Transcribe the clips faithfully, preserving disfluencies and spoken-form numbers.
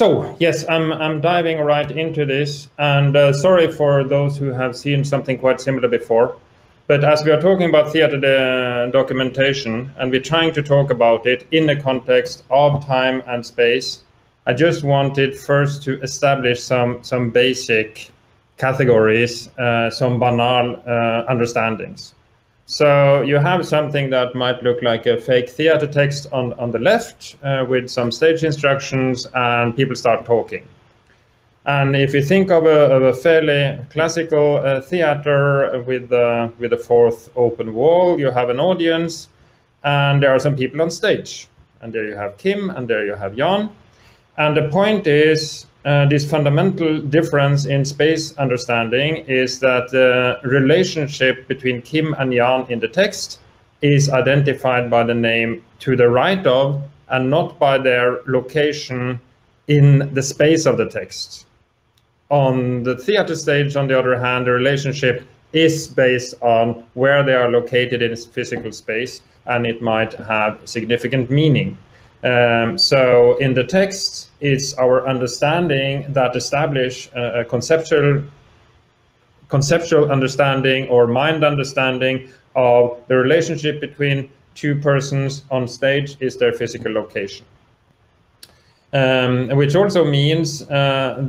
So yes, I'm I'm diving right into this, and uh, sorry for those who have seen something quite similar before, but as we are talking about theater documentation and we're trying to talk about it in the context of time and space, I just wanted first to establish some some basic categories, uh, some banal uh, understandings. So you have something that might look like a fake theater text on, on the left uh, with some stage instructions, and people start talking. And if you think of a, of a fairly classical uh, theater with, uh, with a fourth open wall, you have an audience and there are some people on stage. And there you have Kim and there you have Jan. And the point is, Uh, this fundamental difference in space understanding is that the relationship between Kim and Jan in the text is identified by the name to the right of and not by their location in the space of the text. On the theater stage, on the other hand, the relationship is based on where they are located in physical space, and it might have significant meaning. Um, so in the text, it's our understanding that establish a, a conceptual, conceptual understanding or mind understanding of the relationship between two persons on stage is their physical location. Um, which also means uh,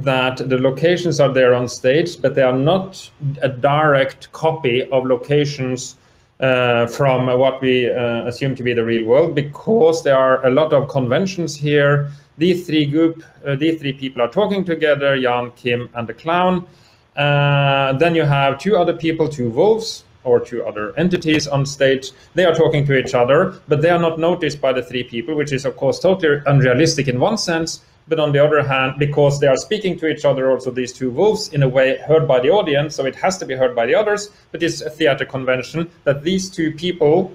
that the locations are there on stage, but they are not a direct copy of locations Uh, from what we uh, assume to be the real world, because there are a lot of conventions here. These three group, uh, these three people are talking together, Jan, Kim, and the clown. Uh, then you have two other people, two wolves, or two other entities on stage. They are talking to each other, but they are not noticed by the three people, which is of course totally unrealistic in one sense, but on the other hand, because they are speaking to each other, also these two wolves, in a way heard by the audience, so it has to be heard by the others, but it's a theater convention that these two people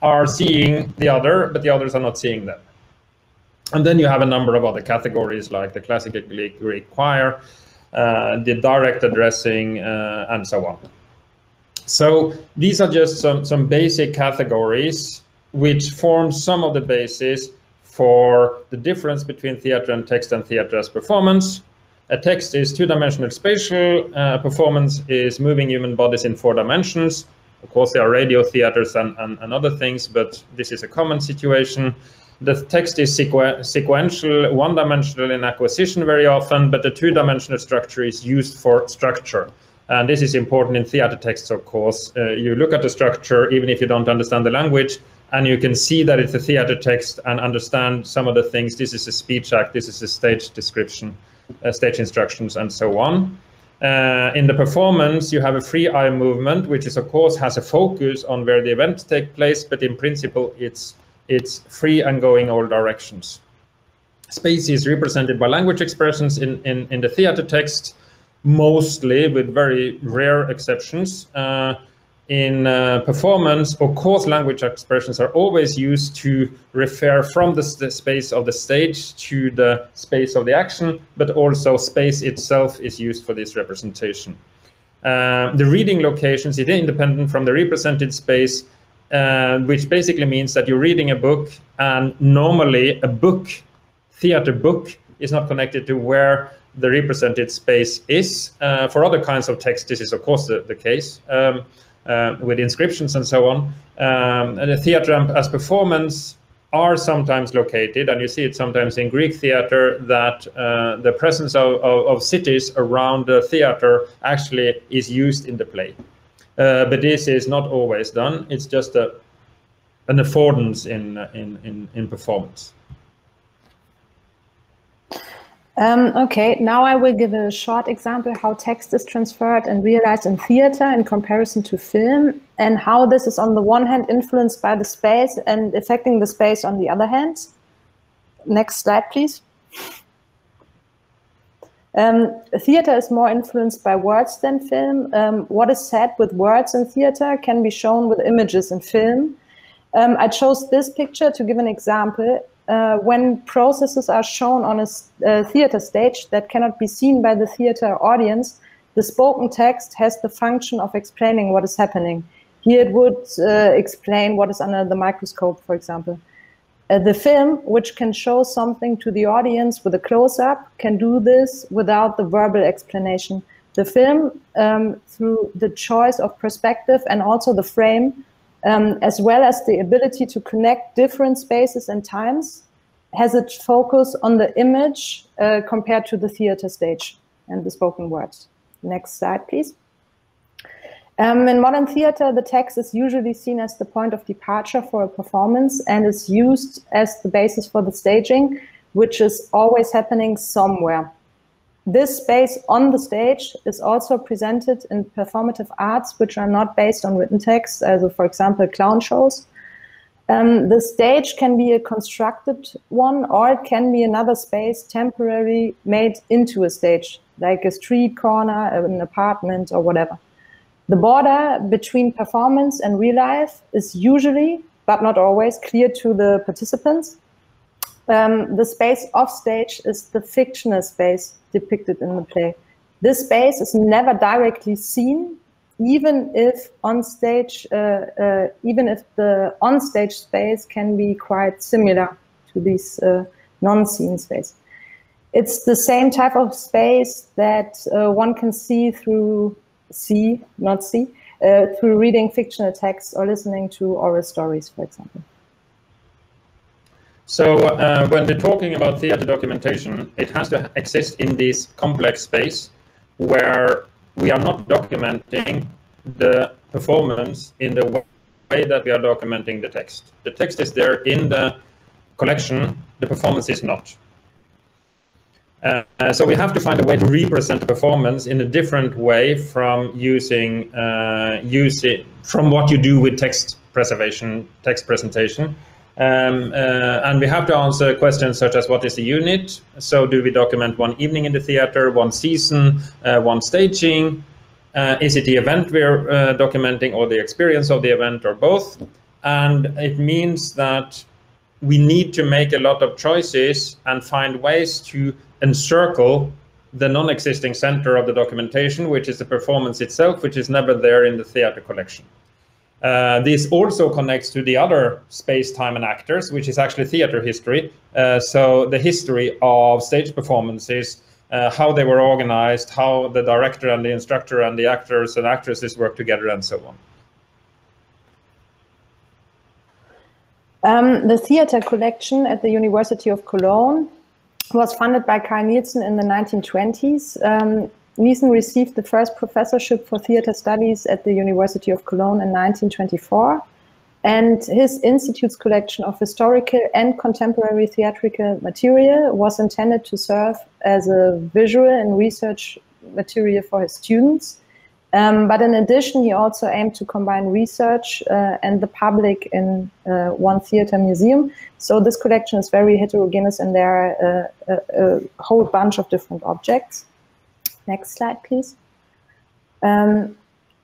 are seeing the other, but the others are not seeing them. And then you have a number of other categories, like the classical Greek choir, uh, the direct addressing, uh, and so on. So these are just some, some basic categories which form some of the basis for the difference between theater and text and theater as performance. A text is two-dimensional spatial, uh, performance is moving human bodies in four dimensions. Of course, there are radio theaters and, and, and other things, but this is a common situation. The text is sequ sequential, one-dimensional in acquisition very often, but the two-dimensional structure is used for structure. And this is important in theater texts, of course. Uh, you look at the structure, even if you don't understand the language, and you can see that it's a theater text and understand some of the things. This is a speech act, this is a stage description, uh, stage instructions, and so on. Uh, in the performance, you have a free eye movement, which is, of course, has a focus on where the events take place, but in principle, it's, it's free and going all directions. Space is represented by language expressions in, in, in the theater text, mostly with very rare exceptions. Uh, In uh, performance, of course, language expressions are always used to refer from the, the space of the stage to the space of the action, but also space itself is used for this representation. Uh, the reading locations is independent from the represented space, uh, which basically means that you're reading a book, and normally a book, theater book, is not connected to where the represented space is. Uh, for other kinds of text, this is, of course, the, the case. Um, Uh, with inscriptions and so on. Um, and the theater as performance are sometimes located, and you see it sometimes in Greek theater, that uh, the presence of, of, of cities around the theater actually is used in the play. Uh, but this is not always done. It's just a, an affordance in, in, in, in performance. Um, okay, now I will give a short example how text is transferred and realized in theater in comparison to film, and how this is on the one hand influenced by the space and affecting the space on the other hand. Next slide, please. Um, theater is more influenced by words than film. Um, what is said with words in theater can be shown with images in film. Um, I chose this picture to give an example. Uh, when processes are shown on a uh, theater stage that cannot be seen by the theater audience, the spoken text has the function of explaining what is happening. Here it would uh, explain what is under the microscope, for example. Uh, the film, which can show something to the audience with a close-up, can do this without the verbal explanation. The film, um, through the choice of perspective and also the frame, um, as well as the ability to connect different spaces and times, has a focus on the image uh, compared to the theater stage and the spoken word. Next slide, please. Um, in modern theater, the text is usually seen as the point of departure for a performance and is used as the basis for the staging, which is always happening somewhere. This space on the stage is also presented in performative arts, which are not based on written text, as for example, clown shows. Um, the stage can be a constructed one, or it can be another space temporarily made into a stage, like a street corner, an apartment, or whatever. The border between performance and real life is usually, but not always, clear to the participants. Um, the space off stage is the fictional space depicted in the play. This space is never directly seen, even if on stage, uh, uh, even if the on-stage space can be quite similar to this uh, non-seen space. It's the same type of space that uh, one can see through. see, not see, uh, through reading fictional texts or listening to oral stories, for example. So uh, when we're talking about theater documentation, it has to exist in this complex space where we are not documenting the performance in the way that we are documenting the text. The text is there in the collection, the performance is not. Uh, so we have to find a way to represent the performance in a different way from using uh, use it, from what you do with text preservation, text presentation, um, uh, and we have to answer questions such as what is the unit? So do we document one evening in the theater, one season, uh, one staging? Uh, is it the event we're uh, documenting, or the experience of the event, or both? And it means that we need to make a lot of choices and find ways to encircle the non-existing center of the documentation, which is the performance itself, which is never there in the theater collection. Uh, this also connects to the other space, time, and actors, which is actually theater history. Uh, so the history of stage performances, uh, how they were organized, how the director and the instructor and the actors and actresses work together, and so on. Um, the theater collection at the University of Cologne was funded by Carl Niessen in the nineteen twenties. Um, Niessen received the first professorship for theater studies at the University of Cologne in nineteen twenty-four, and his institute's collection of historical and contemporary theatrical material was intended to serve as a visual and research material for his students. Um, but in addition, he also aimed to combine research uh, and the public in uh, one theater museum. So this collection is very heterogeneous, and there are uh, a, a whole bunch of different objects. Next slide, please. Um,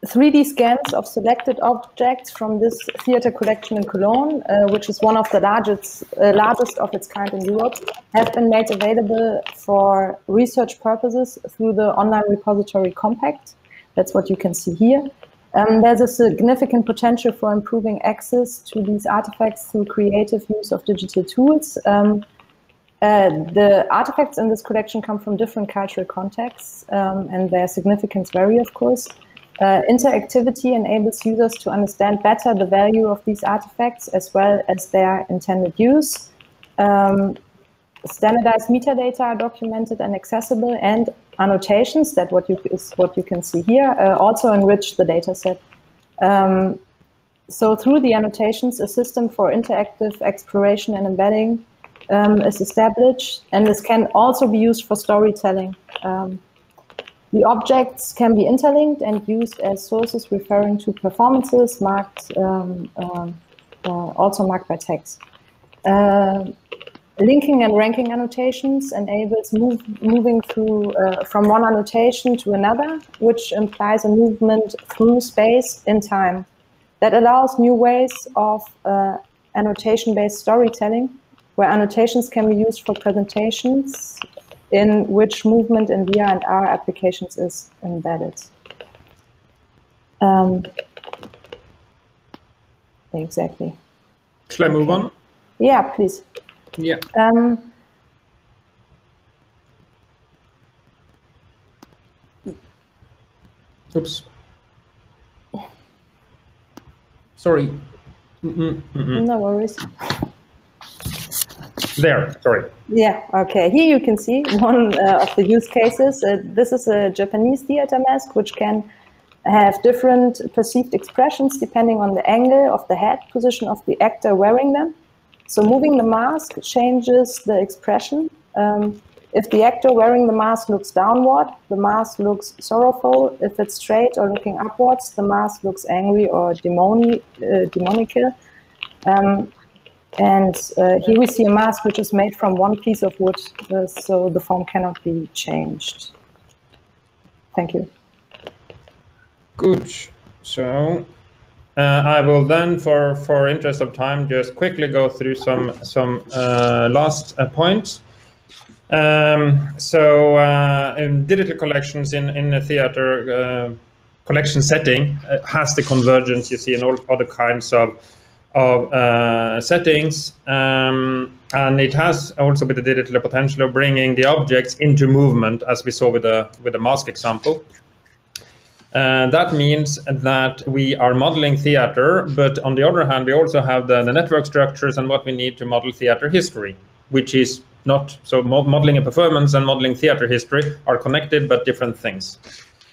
three D scans of selected objects from this theater collection in Cologne, uh, which is one of the largest, uh, largest of its kind in Europe, have been made available for research purposes through the online repository Compact. That's what you can see here. Um, there's a significant potential for improving access to these artifacts through creative use of digital tools. Um, uh, the artifacts in this collection come from different cultural contexts, um, and their significance vary, of course. Uh, interactivity enables users to understand better the value of these artifacts as well as their intended use. Um, standardized metadata are documented and accessible, and annotations, that what you is what you can see here, uh, also enrich the data set. Um, so through the annotations, a system for interactive exploration and embedding um, is established, and this can also be used for storytelling. Um, the objects can be interlinked and used as sources referring to performances marked, um, uh, uh, also marked by text. Uh, Linking and ranking annotations enables move, moving through uh, from one annotation to another, which implies a movement through space in time. That allows new ways of uh, annotation-based storytelling, where annotations can be used for presentations in which movement in V R and R applications is embedded. Um, exactly. Shall I move on? Yeah, please. Yeah. Um, Oops. Sorry. Mm-mm, mm-mm. No worries. There, sorry. Yeah, okay. Here you can see one uh, of the use cases. Uh, this is a Japanese theater mask, which can have different perceived expressions depending on the angle of the head position of the actor wearing them. So moving the mask changes the expression. Um, if the actor wearing the mask looks downward, the mask looks sorrowful. If it's straight or looking upwards, the mask looks angry or demoni uh, demonical. Um, and uh, here we see a mask which is made from one piece of wood, uh, so the form cannot be changed. Thank you. Good. So uh, I will then, for for interest of time, just quickly go through some some uh, last uh, points. Um, so uh, in digital collections in in a theater uh, collection setting uh, has the convergence you see in all other kinds of of uh, settings, um, and it has also with the digital potential of bringing the objects into movement, as we saw with the with the mask example. Uh, that means that we are modeling theater, but on the other hand, we also have the, the network structures and what we need to model theater history, which is not, so modeling a performance and modeling theater history are connected, but different things.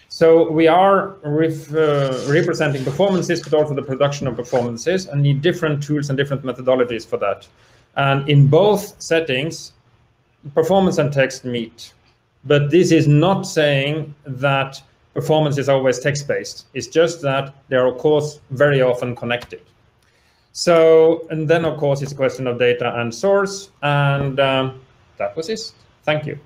So we are ref, uh, representing performances, but also the production of performances, and need different tools and different methodologies for that. And in both settings, performance and text meet. But this is not saying that performance is always text-based. It's just that they are, of course, very often connected. So, and then, of course, it's a question of data and source. And um, that was it. Thank you.